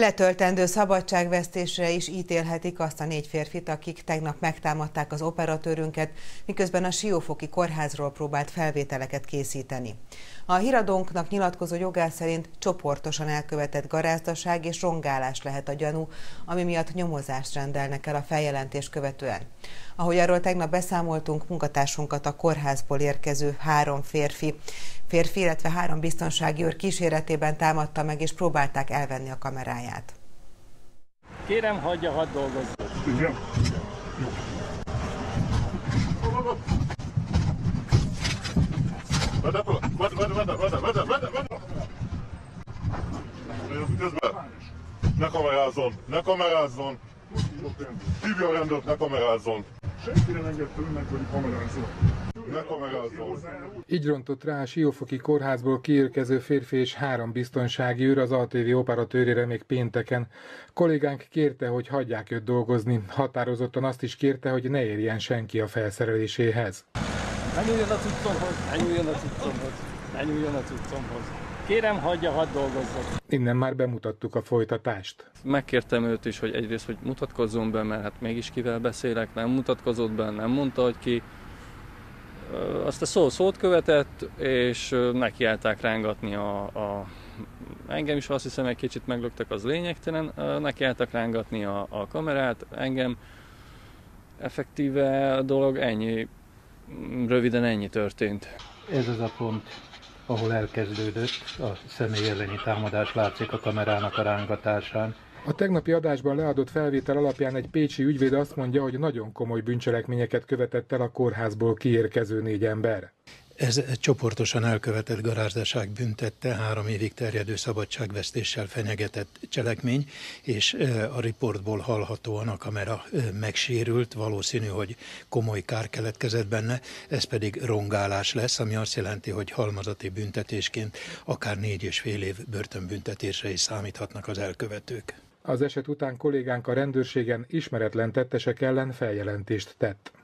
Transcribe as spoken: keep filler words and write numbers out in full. Letöltendő szabadságvesztésre is ítélhetik azt a négy férfit, akik tegnap megtámadták az operatőrünket, miközben a siófoki kórházról próbált felvételeket készíteni. A híradónknak nyilatkozó jogász szerint csoportosan elkövetett garázdaság és rongálás lehet a gyanú, ami miatt nyomozást rendelnek el a feljelentést követően. Ahogy arról tegnap beszámoltunk, munkatársunkat a kórházból érkező három férfi, férfi illetve három biztonsági őr kíséretében támadta meg és próbálták elvenni a kameráját. Kérem, hagyja, hadd dolgozzon. Ne kamerázzon, ne kamerázzon! Hívja a rendőrt, ne kamerázzon! Senkire nem engedtem meg, hogy kamerázzon. Ne kamerázzon! Így rontott rá a siófoki kórházból kiérkező férfi és három biztonsági őr az á té vé operatőrére még pénteken. Kollégánk kérte, hogy hagyják őt dolgozni. Határozottan azt is kérte, hogy ne érjen senki a felszereléséhez. Ne nyúljon a cuccomhoz! Ne nyúljon a cuccomhoz! Ne nyúljon a cuccomhoz! Kérem, hagyja, hadd dolgozzon! Innen már bemutattuk a folytatást. Megkértem őt is, hogy egyrészt, hogy mutatkozzon be, mert hát mégis kivel beszélek, nem mutatkozott be, nem mondta, hogy ki. Azt a szó szót követett, és nekiállták rángatni a, a... Engem is azt hiszem, egy kicsit meglöktek, az lényegtelen. Nekiálltak rángatni a, a kamerát, engem. Effektíve a dolog ennyi. Röviden ennyi történt. Ez az a pont, ahol elkezdődött a személy elleni támadás, látszik a kamerának a rángatásán. A tegnapi adásban leadott felvétel alapján egy pécsi ügyvéd azt mondja, hogy nagyon komoly bűncselekményeket követett el a kórházból kiérkező négy ember. Ez csoportosan elkövetett garázdaság büntette, három évig terjedő szabadságvesztéssel fenyegetett cselekmény, és a riportból hallhatóan a kamera megsérült, valószínű, hogy komoly kár keletkezett benne, ez pedig rongálás lesz, ami azt jelenti, hogy halmazati büntetésként akár négy és fél év börtönbüntetésre is számíthatnak az elkövetők. Az eset után kollégánk a rendőrségen ismeretlen tettesek ellen feljelentést tett.